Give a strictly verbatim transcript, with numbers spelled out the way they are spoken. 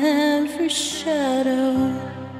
and for shadow.